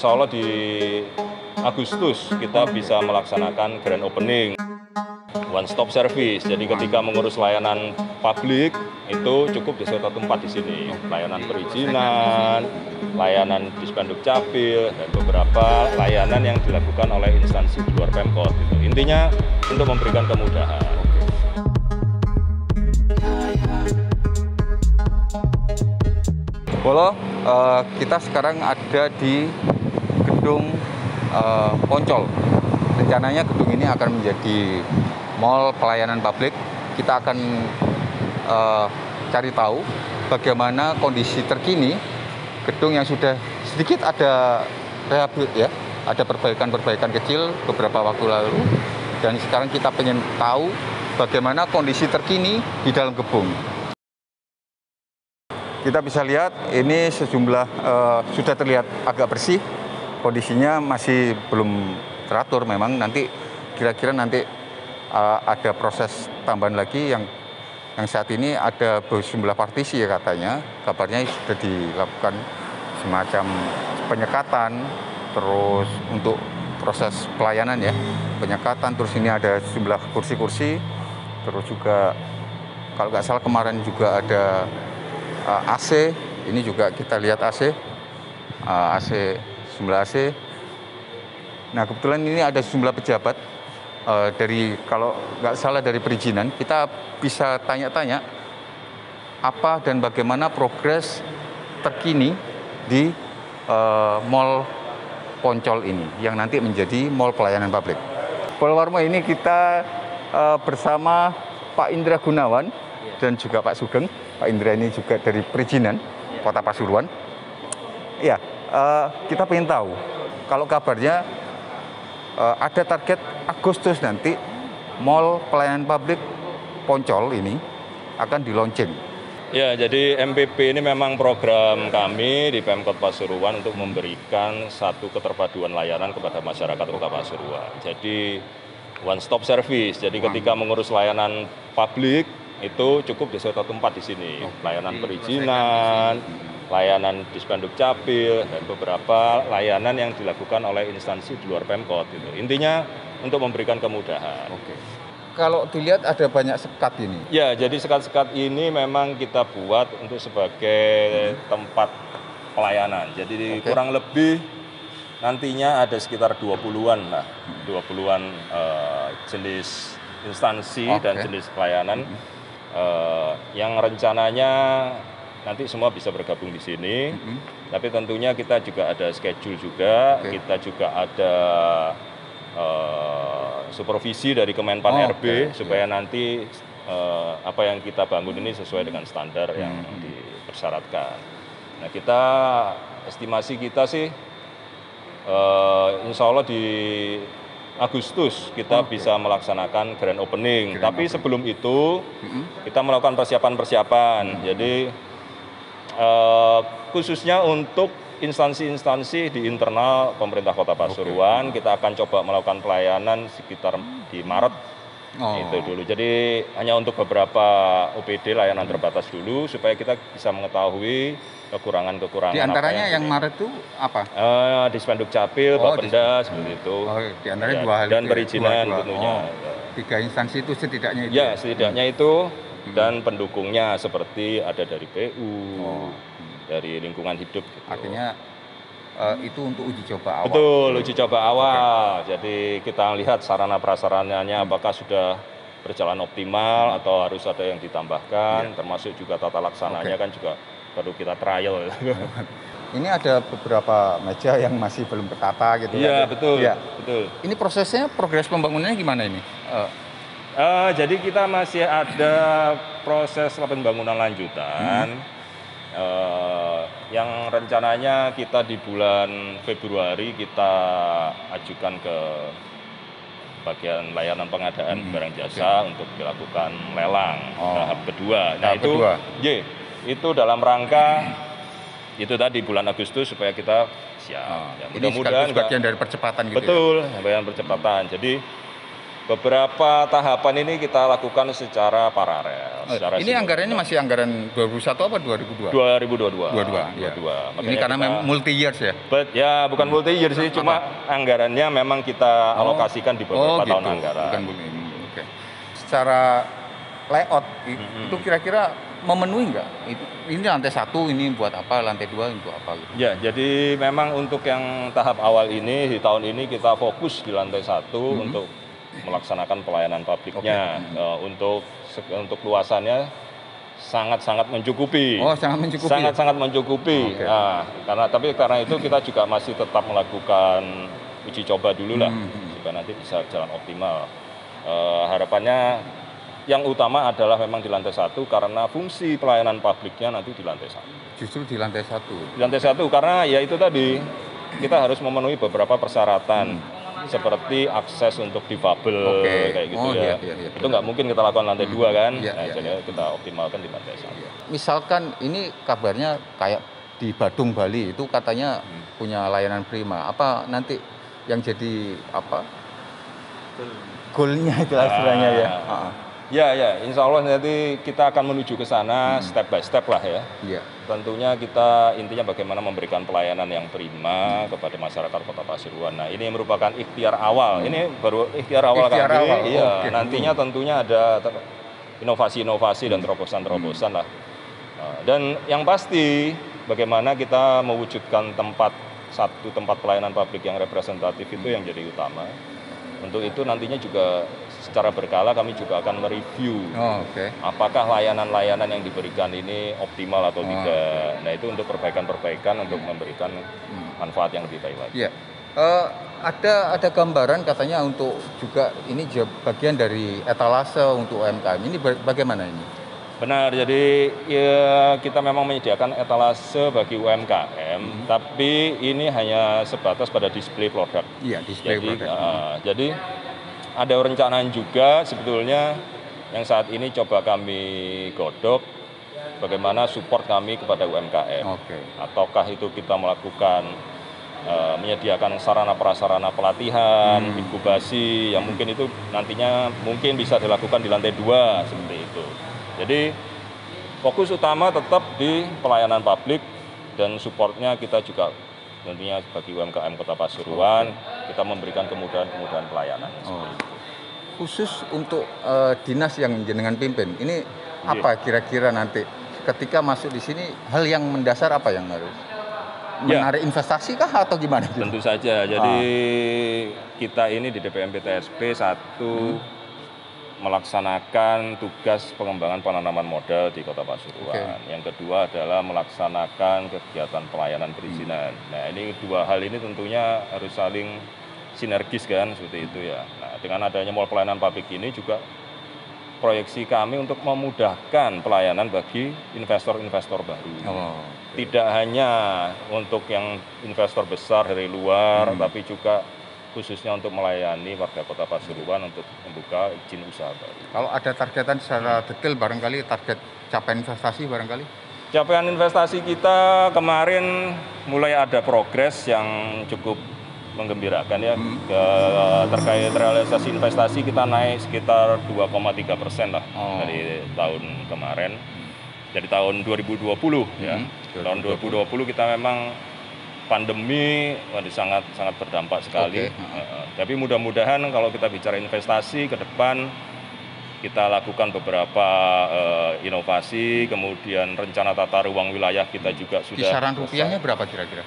Insya Allah di Agustus kita bisa melaksanakan grand opening. One stop service, jadi ketika mengurus layanan publik itu cukup di satu tempat di sini. Layanan perizinan, layanan Dispendukcapil, dan beberapa layanan yang dilakukan oleh instansi di luar Pemkot. Intinya untuk memberikan kemudahan. Bolo, kita sekarang ada di gedung Poncol. Rencananya gedung ini akan menjadi mall pelayanan publik. Kita akan cari tahu bagaimana kondisi terkini gedung yang sudah sedikit ada rehabilitasi, ya, ada perbaikan-perbaikan kecil beberapa waktu lalu, dan sekarang kita pengen tahu bagaimana kondisi terkini di dalam gedung. Kita bisa lihat ini sejumlah sudah terlihat agak bersih, kondisinya masih belum teratur. Memang nanti kira-kira nanti ada proses tambahan lagi yang saat ini ada sejumlah partisi, ya, katanya kabarnya sudah dilakukan semacam penyekatan, terus untuk proses pelayanan, ya, penyekatan, terus ini ada sejumlah kursi-kursi, terus juga kalau nggak salah kemarin juga ada AC. Ini juga kita lihat AC, sejumlah AC. Nah, kebetulan ini ada sejumlah pejabat dari, kalau nggak salah, dari perizinan. Kita bisa tanya-tanya apa dan bagaimana progres terkini di Mall Poncol ini, yang nanti menjadi mall pelayanan publik. Polwarmo, ini kita bersama Pak Indra Gunawan dan juga Pak Sugeng. Pak Indra ini juga dari perizinan Kota Pasuruan. Ya, kita pengen tahu kalau kabarnya ada target Agustus nanti mall pelayanan publik Poncol ini akan di-launching. Ya, jadi MPP ini memang program kami di Pemkot Pasuruan untuk memberikan satu keterpaduan layanan kepada masyarakat Kota Pasuruan. Jadi one stop service, jadi ketika mengurus layanan publik itu cukup di satu tempat di sini. Layanan perizinan, layanan Dispendukcapil, dan beberapa layanan yang dilakukan oleh instansi di luar Pemkot. Intinya untuk memberikan kemudahan. Oke. Kalau dilihat ada banyak sekat ini. Ya, jadi sekat-sekat ini memang kita buat untuk sebagai tempat pelayanan. Jadi kurang lebih nantinya ada sekitar 20-an lah, 20-an jenis instansi dan jenis pelayanan yang rencananya nanti semua bisa bergabung di sini, tapi tentunya kita juga ada schedule juga, kita juga ada supervisi dari Kemenpan RB supaya nanti apa yang kita bangun ini sesuai dengan standar yang dipersyaratkan. Nah, kita estimasi kita sih, insya Allah di Agustus kita bisa melaksanakan grand opening. Tapi sebelum itu kita melakukan persiapan-persiapan. Jadi khususnya untuk instansi-instansi di internal pemerintah Kota Pasuruan, kita akan coba melakukan pelayanan sekitar di Maret itu dulu. Jadi hanya untuk beberapa OPD layanan terbatas dulu supaya kita bisa mengetahui kekurangan-kekurangan. Di antaranya yang Maret itu apa? Dispendukcapil, Bapenda, seperti itu. Di antaranya ya, dua hal. Dan perizinan tentunya. Tiga instansi itu setidaknya itu. Ya, setidaknya itu. Dan pendukungnya seperti ada dari PU, dari lingkungan hidup. Gitu. Artinya itu untuk uji coba awal. Betul, uji coba awal. Jadi kita lihat sarana prasarannya apakah sudah berjalan optimal atau harus ada yang ditambahkan, termasuk juga tata laksananya kan juga baru kita trial. Ini ada beberapa meja yang masih belum bertata gitu. Iya, betul. Ya. Betul. Ini prosesnya, progres pembangunannya gimana ini? Jadi kita masih ada proses pembangunan lanjutan yang rencananya kita di bulan Februari kita ajukan ke bagian layanan pengadaan barang jasa untuk dilakukan lelang tahap kedua. Nah, tahap kedua. Itu dalam rangka itu tadi bulan Agustus supaya kita siap. Ya, mudah-mudahan bagian dari percepatan gitu. Betul, ya? Bagian percepatan. Jadi Beberapa tahapan ini kita lakukan secara paralel. Secara ini simultan. Anggarannya masih anggaran 2021 apa 2022? 2022. 2022. Ya. 2022. Ini karena kita, multi years ya? Ya bukan multi years sih, cuma anggarannya memang kita alokasikan di beberapa tahun anggaran. Bukan bumi. Okay. Secara layout itu kira-kira memenuhi nggak? Ini lantai 1 ini buat apa, lantai 2 untuk apa? Gitu. Ya, jadi memang untuk yang tahap awal ini, di tahun ini kita fokus di lantai 1 untuk melaksanakan pelayanan publiknya. Untuk luasannya sangat-sangat mencukupi. Oh, sangat mencukupi. Sangat-sangat mencukupi. Okay. Nah, karena itu kita juga masih tetap melakukan uji coba dulu lah, supaya nanti bisa jalan optimal. Harapannya yang utama adalah memang di lantai 1 karena fungsi pelayanan publiknya nanti di lantai 1. Justru di lantai 1? Di lantai 1 karena ya itu tadi, kita harus memenuhi beberapa persyaratan. Seperti akses untuk difabel, kayak gitu ya. Itu nggak mungkin kita lakukan lantai 2 kan, jadi kita optimalkan di lantai 1. Misalkan ini kabarnya kayak di Badung, Bali itu katanya punya layanan prima. Apa nanti yang jadi apa? Goalnya itu istilahnya ya? Ya, insya Allah nanti kita akan menuju ke sana step by step lah ya. Tentunya kita intinya bagaimana memberikan pelayanan yang prima kepada masyarakat Kota Pasuruan. Nah, ini merupakan ikhtiar awal. Ini baru ikhtiar awal kami. Iya, nantinya tentunya ada inovasi-inovasi dan terobosan-terobosan lah. Dan yang pasti bagaimana kita mewujudkan tempat pelayanan publik yang representatif itu yang jadi utama. Untuk itu nantinya juga secara berkala kami juga akan mereview apakah layanan-layanan yang diberikan ini optimal atau tidak. Nah itu untuk perbaikan-perbaikan untuk memberikan manfaat yang lebih baik lagi. Ya. Ada gambaran katanya untuk juga ini bagian dari etalase untuk UMKM ini bagaimana ini? Benar, jadi ya, kita memang menyediakan etalase bagi UMKM, tapi ini hanya sebatas pada display produk. Iya, display produk. Jadi ada rencanaan juga sebetulnya yang saat ini coba kami godok bagaimana support kami kepada UMKM. Ataukah itu kita melakukan menyediakan sarana prasarana pelatihan, inkubasi yang mungkin itu nantinya mungkin bisa dilakukan di lantai 2 seperti itu. Jadi fokus utama tetap di pelayanan publik dan supportnya kita juga tentunya bagi UMKM Kota Pasuruan kita memberikan kemudahan-kemudahan pelayanan. Khusus untuk dinas yang jenengan pimpin, ini apa kira-kira nanti ketika masuk di sini hal yang mendasar apa yang harus menarik investasi kah atau gimana? Tentu saja. Jadi kita ini di DPMPTSP melaksanakan tugas pengembangan penanaman modal di Kota Pasuruan. Yang kedua adalah melaksanakan kegiatan pelayanan perizinan. Nah, ini dua hal ini tentunya harus saling sinergis kan, seperti itu ya. Nah, dengan adanya mall pelayanan publik ini juga proyeksi kami untuk memudahkan pelayanan bagi investor-investor baru. Tidak hanya untuk yang investor besar dari luar, tapi juga khususnya untuk melayani warga Kota Pasuruan untuk membuka izin usaha baru. Kalau ada targetan secara detail barangkali, target capaian investasi barangkali? Capaian investasi kita kemarin mulai ada progres yang cukup menggembirakan ya. Terkait realisasi investasi kita naik sekitar 2,3% lah dari tahun kemarin. Dari tahun 2020 ya. Tahun 2020 kita memang pandemi sangat berdampak sekali. Tapi mudah-mudahan kalau kita bicara investasi ke depan kita lakukan beberapa inovasi, kemudian rencana tata ruang wilayah kita juga sudah. Kisaran rupiahnya berapa kira-kira?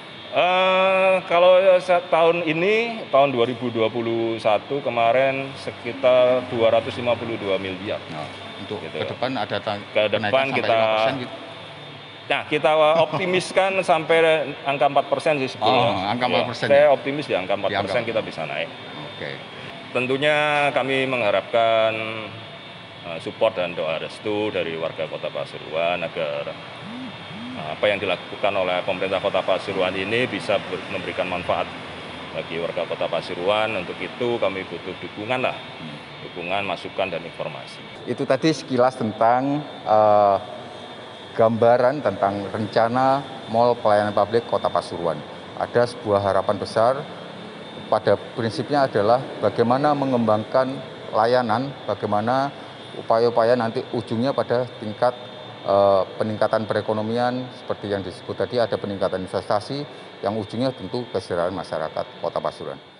Kalau tahun ini tahun 2021 kemarin sekitar 252 miliar. Untuk gitu. Ke depan ada kenaikan sampai 5% gitu. Nah, kita optimiskan sampai angka 4% sih sebetulnya. Angka 4%. Saya optimis di angka 4% kita bisa naik. Tentunya kami mengharapkan support dan doa restu dari warga Kota Pasuruan agar apa yang dilakukan oleh pemerintah Kota Pasuruan ini bisa memberikan manfaat bagi warga Kota Pasuruan. Untuk itu kami butuh dukungan lah, dukungan, masukan dan informasi. Itu tadi sekilas tentang gambaran tentang rencana mall pelayanan publik Kota Pasuruan. Ada sebuah harapan besar pada prinsipnya adalah bagaimana mengembangkan layanan, bagaimana upaya-upaya nanti ujungnya pada tingkat peningkatan perekonomian seperti yang disebut tadi, ada peningkatan investasi yang ujungnya tentu kesejahteraan masyarakat Kota Pasuruan.